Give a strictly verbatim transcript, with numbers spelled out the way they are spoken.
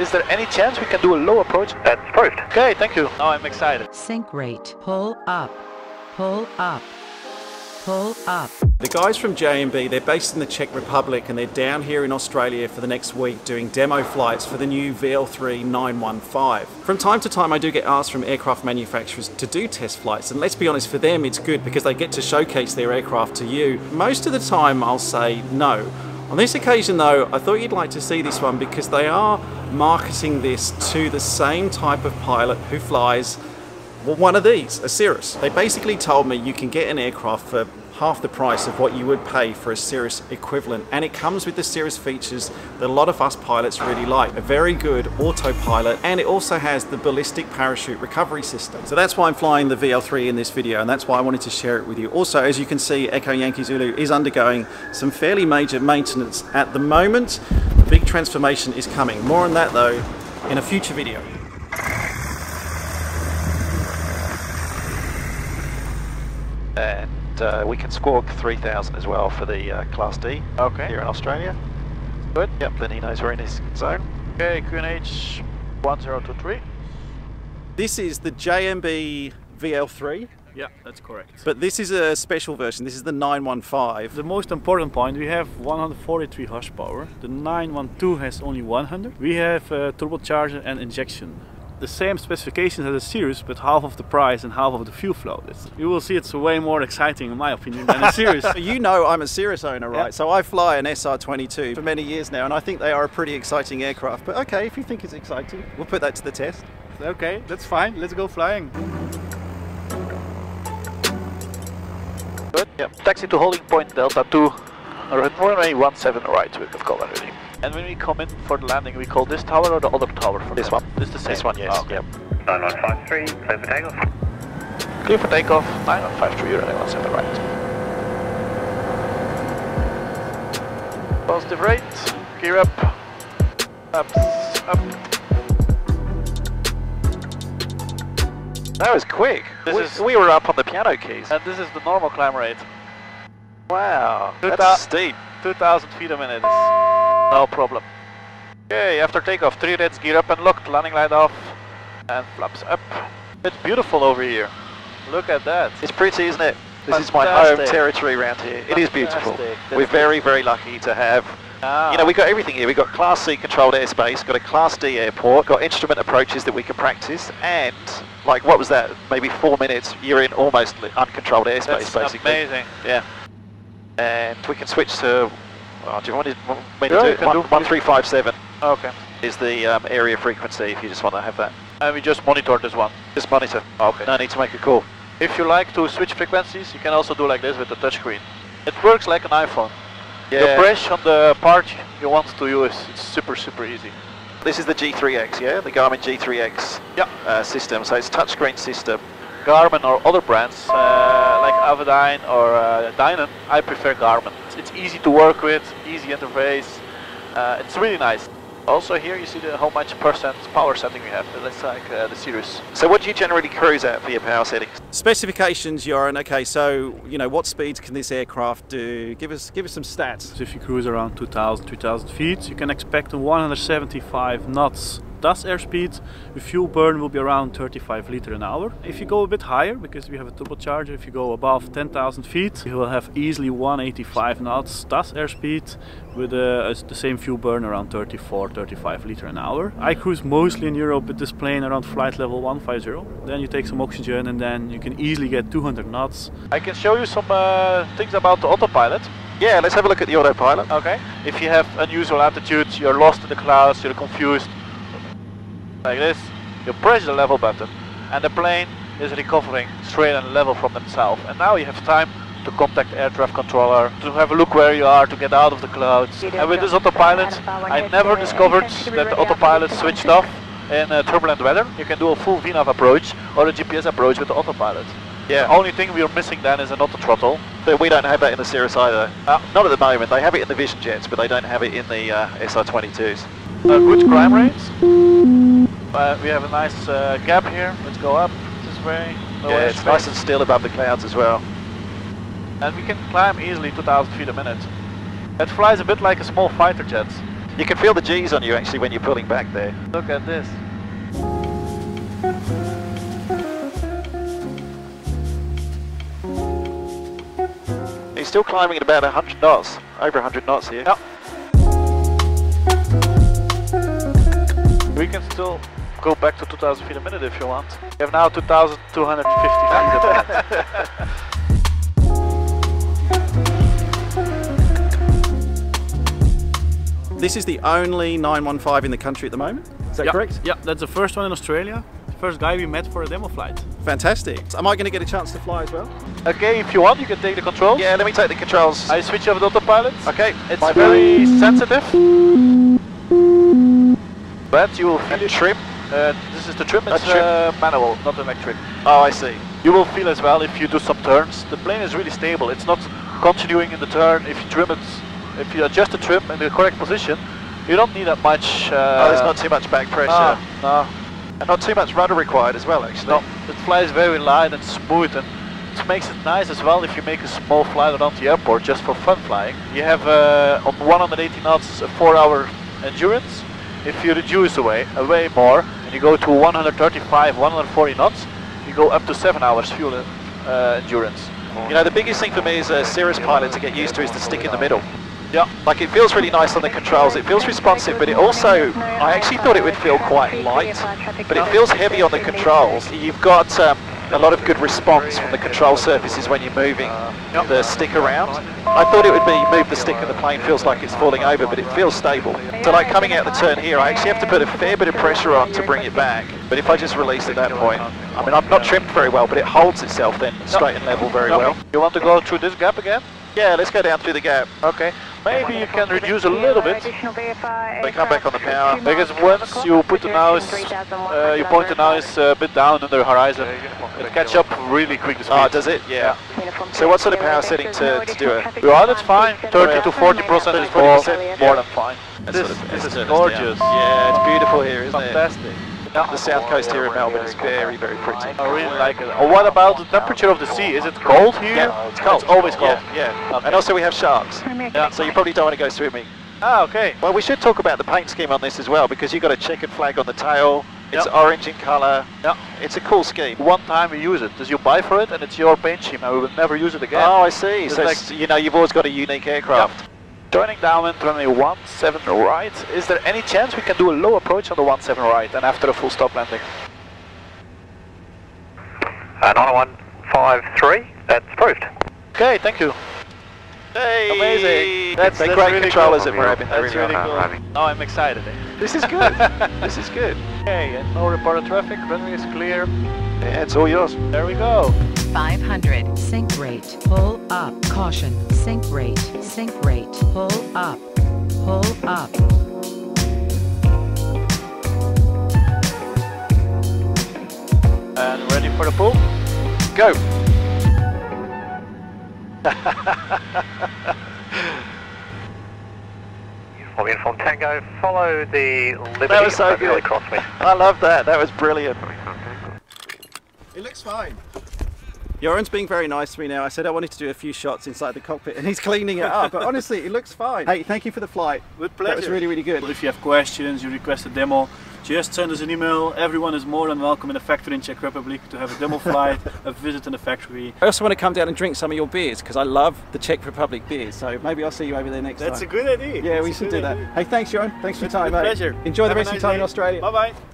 Is there any chance we can do a low approach? That's perfect. Okay, thank you. Now I'm excited. Sync rate. Pull up. Pull up. Pull up. The guys from J M B, they're based in the Czech Republic and they're down here in Australia for the next week doing demo flights for the new V L three nine one five. From time to time I do get asked from aircraft manufacturers to do test flights, and let's be honest, for them it's good because they get to showcase their aircraft to you. Most of the time I'll say no. On this occasion though, I thought you'd like to see this one because they are marketing this to the same type of pilot who flies, well, one of these, a Cirrus. They basically told me you can get an aircraft for half the price of what you would pay for a Cirrus equivalent, and it comes with the Cirrus features that a lot of us pilots really like. A very good autopilot, and it also has the ballistic parachute recovery system. So that's why I'm flying the V L three in this video, and that's why I wanted to share it with you. Also, as you can see, Echo Yankee Zulu is undergoing some fairly major maintenance at the moment. The big transformation is coming. More on that though in a future video. And Uh, we can score three thousand as well for the uh, Class D. Okay. Here in Australia. Good. Yep, then he knows we're in his zone. Okay, Q N H one zero two three. This is the J M B V L three. Yeah, that's correct. But this is a special version, this is the nine one five. The most important point, we have one hundred forty-three horsepower. The nine one two has only one hundred. We have a turbocharger and injection. The same specifications as a Cirrus, but half of the price and half of the fuel flow. It's, you will see it's way more exciting in my opinion than a Cirrus. You know I'm a Cirrus owner, right? Yep. So I fly an S R twenty-two for many years now, and I think they are a pretty exciting aircraft. But okay, if you think it's exciting, we'll put that to the test. Okay, that's fine. Let's go flying. Good. Yep. Taxi to holding point Delta two, runway one seven right, we have covered everything. And when we come in for the landing, we call this tower or the other tower for this one? This is the same. This one, yes. Oh, okay. Yep. nine one five three, clear for takeoff. Clear for takeoff, nine one five three, running one seven right. Positive rate, gear up. Ups, up. That was quick. This we, is, we were up on the piano keys. And this is the normal climb rate. Wow, that's steep. two thousand feet a minute. No problem. Okay, after takeoff, three reds, gear up and locked, landing light off, and flaps up. It's beautiful over here. Look at that. It's pretty, isn't it? This Fantastic. Is my home territory around here. It Fantastic. Is beautiful. That's We're very, very lucky to have, ah. you know, we've got everything here. We've got Class C controlled airspace, got a Class D airport, got instrument approaches that we can practice, and, like, what was that? Maybe four minutes, you're in almost uncontrolled airspace, That's basically. amazing. Yeah. And we can switch to... Well, do you want me to yeah, do it? one three five seven okay. is the um, area frequency if you just want to have that. And we just monitor this one? Just monitor. Okay. No need to make a call. If you like to switch frequencies, you can also do like this with the touchscreen. It works like an iPhone. Yeah. You press on the part you want to use. It's super, super easy. This is the G three X, yeah? The Garmin G three X yeah. uh, system. So it's a touchscreen system. Garmin or other brands, uh, like Avidyne or uh, Dynon, I prefer Garmin. It's easy to work with, easy interface, uh, it's really nice. Also here you see the, how much percent power setting we have, that's like uh, the Cirrus. So what do you generally cruise at for your power settings? Specifications, Joran, okay, so you know, what speeds can this aircraft do? Give us give us some stats. So if you cruise around two thousand, three thousand feet, you can expect one hundred seventy-five knots. Dust airspeed, the fuel burn will be around thirty-five liters an hour. If you go a bit higher, because we have a turbocharger, if you go above ten thousand feet, you will have easily one eighty-five knots dust airspeed with uh, the same fuel burn around thirty-four, thirty-five liters an hour. I cruise mostly in Europe with this plane around flight level one five zero. Then you take some oxygen and then you can easily get two hundred knots. I can show you some uh, things about the autopilot. Yeah, let's have a look at the autopilot. Okay. If you have unusual altitudes, you're lost in the clouds, you're confused, like this, you press the level button and the plane is recovering straight and level from themselves. And now you have time to contact air traffic controller, to have a look where you are, to get out of the clouds. And with this autopilot, I never discovered that the autopilot switched off in uh, turbulent weather. You can do a full V NAV approach or a G P S approach with the autopilot. Yeah. The only thing we are missing then is an auto throttle. But we don't have that in the Cirrus either. Uh, not at the moment, they have it in the Vision jets, but they don't have it in the uh, S R twenty-twos. Uh, good climb rates. Uh, we have a nice uh, gap here. Let's go up this way. No yeah, it's nice and still above the clouds as well. And we can climb easily two thousand feet a minute. It flies a bit like a small fighter jet. You can feel the G's on you actually when you're pulling back there. Look at this. He's still climbing at about one hundred knots, over one hundred knots here. Yep. We can still go back to two thousand feet a minute if you want. We have now two thousand two hundred fifty feet a minute. This is the only nine one five in the country at the moment, is that yep. correct? Yeah, that's the first one in Australia. The first guy we met for a demo flight. Fantastic. Am I going to get a chance to fly as well? Okay, if you want, you can take the controls. Yeah, let me take the controls. I switch over to autopilot. Okay. It's My very sensitive. But you will feel a trim. Uh, this is the trim, it's a trim. Manual, not electric. Oh, I see. You will feel as well if you do some turns. The plane is really stable. It's not continuing in the turn. If you trim it, if you adjust the trim in the correct position, you don't need that much... Uh, oh, there's not too much back pressure. No, no. And not too much rudder required as well, actually. No, it flies very light and smooth, and it makes it nice as well if you make a small flight around the airport just for fun flying. You have uh, on one hundred eighty knots a four hour endurance. If you reduce away, away more, and you go to one thirty-five, one forty knots, you go up to seven hours fuel uh, endurance. You know, the biggest thing for me as a Cirrus pilot to get used to is the stick in the middle. Yeah, like it feels really nice on the controls, it feels responsive, but it also, I actually thought it would feel quite light, but it feels heavy on the controls. You've got um, a lot of good response from the control surfaces when you're moving the stick around. I thought it would be move the stick and the plane feels like it's falling over, but it feels stable. So like coming out the turn here, I actually have to put a fair bit of pressure on to bring it back, but if I just release at that point, I mean, I'm not trimmed very well, but it holds itself then straight and level very well. You want to go through this gap again? Yeah, let's go down through the gap. Okay. Maybe you can reduce a little bit. They come back on the power. Because once you put the nose, uh, you point the nose a bit down on the horizon, it catch up really quick. Ah, oh, does it? Yeah. So what sort of power setting to, to do it? Well, that's fine. thirty to forty percent is more, more than fine. This, sort of, this is gorgeous. Down. Yeah, it's beautiful here, isn't Fantastic. it? Fantastic. The south coast here in Melbourne is very, very pretty. I really like it. Oh, what about the temperature of the sea? Is it cold here? Yeah, it's cold. It's always cold. Yeah, yeah. Okay. And also we have sharks. Yeah. So you probably don't want to go swimming. Ah, okay. Well, we should talk about the paint scheme on this as well, because you've got a checkered flag on the tail. It's yep. orange in color. Yep. It's a cool scheme. One time we use it, because you buy for it and it's your paint scheme and we will never use it again. Oh, I see. It's so, like, you know, you've always got a unique aircraft. Yep. Turning downwind runway one seven right, is there any chance we can do a low approach on the one seven right and after a full stop landing? Uh, nine one five three, that's approved. Okay, thank you. Hey! Amazing! That's, that's great really controllers cool. at Moorabbin. That's really cool. Now I'm excited. Eh? This is good, this is good. Okay, and no reported traffic, runway is clear. Yeah, it's all yours. There we go. five hundred, sink rate, pull up, caution, sink rate, sink rate, pull up, pull up. And ready for the pull? Go! I'll be informed Tango, follow the Liberty. That was so good. I love that, that was brilliant. It looks fine. Joran's being very nice to me now. I said I wanted to do a few shots inside the cockpit and he's cleaning it up, but honestly, it looks fine. Hey, thank you for the flight. With pleasure. That was really, really good. Well, if you have questions, you request a demo, just send us an email. Everyone is more than welcome in the factory in Czech Republic to have a demo flight, a visit in the factory. I also want to come down and drink some of your beers because I love the Czech Republic beers, so maybe I'll see you over there next That's time. That's a good idea. Yeah, That's we should do idea. that. Hey, thanks, Joran. Thanks for your time, mate. Pleasure. Enjoy have the rest nice of your time day. in Australia. Bye-bye.